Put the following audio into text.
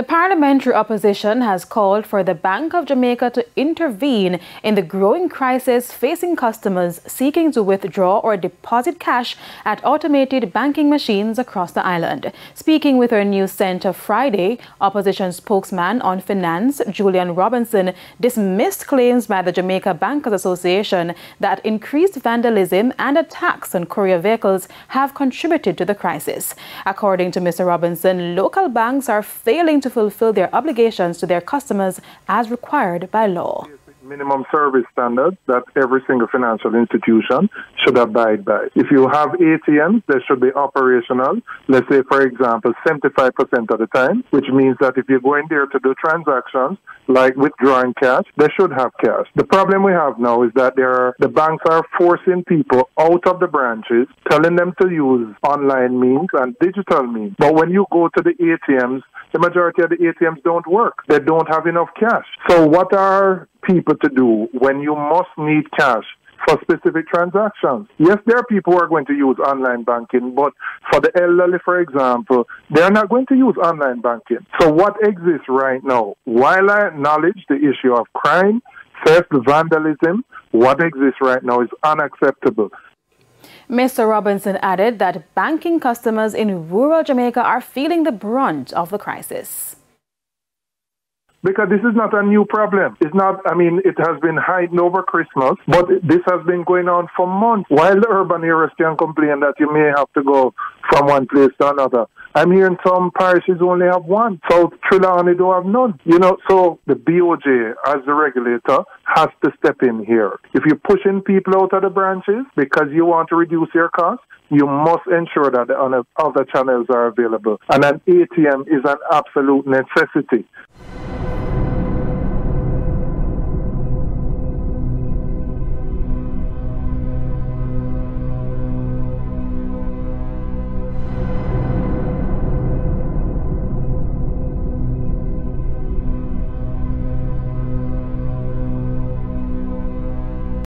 The parliamentary opposition has called for the Bank of Jamaica to intervene in the growing crisis facing customers seeking to withdraw or deposit cash at automated banking machines across the island. Speaking with our news center Friday, opposition spokesman on finance, Julian Robinson, dismissed claims by the Jamaica Bankers Association that increased vandalism and attacks on courier vehicles have contributed to the crisis. According to Mr. Robinson, local banks are failing to fulfill their obligations to their customers as required by law. Minimum service standards that every single financial institution should abide by. If you have ATMs, they should be operational, let's say, for example, 75% of the time, which means that if you go in there to do transactions, like withdrawing cash, they should have cash. The problem we have now is that the banks are forcing people out of the branches, telling them to use online means and digital means. But when you go to the ATMs, the majority of the ATMs don't work. They don't have enough cash. So what are people to do when you must need cash for specific transactions? Yes, there are people who are going to use online banking, but for the elderly, for example, they are not going to use online banking. So what exists right now? While I acknowledge the issue of crime, theft, vandalism, what exists right now is unacceptable. Mr. Robinson added that banking customers in rural Jamaica are feeling the brunt of the crisis. Because this is not a new problem. It's not, it has been hiding over Christmas, but this has been going on for months. While the urban areas can complain that you may have to go from one place to another, I'm hearing some parishes only have one. South Trilla only don't have none. So the BOJ, as the regulator, has to step in here. If you're pushing people out of the branches because you want to reduce your costs, you must ensure that the other channels are available. And an ATM is an absolute necessity.